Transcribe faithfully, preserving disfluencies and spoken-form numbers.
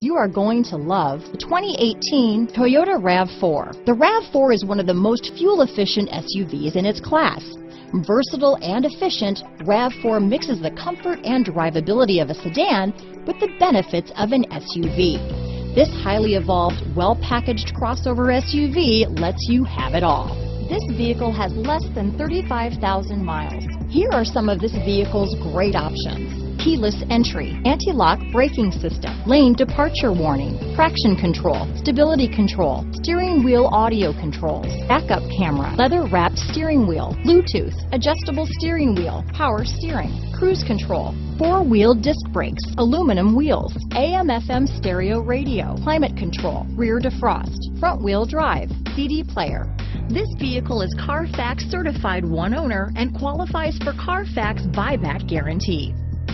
You are going to love the twenty eighteen Toyota RAV four. The RAV four is one of the most fuel-efficient S U Vs in its class. Versatile and efficient, RAV four mixes the comfort and drivability of a sedan with the benefits of an S U V. This highly evolved, well-packaged crossover S U V lets you have it all. This vehicle has less than thirty-five thousand miles. Here are some of this vehicle's great options: keyless entry, anti-lock braking system, lane departure warning, traction control, stability control, steering wheel audio controls, backup camera, leather-wrapped steering wheel, Bluetooth, adjustable steering wheel, power steering, cruise control, four-wheel disc brakes, aluminum wheels, A M F M stereo radio, climate control, rear defrost, front-wheel drive, C D player. This vehicle is Carfax certified one owner and qualifies for Carfax buyback guarantee.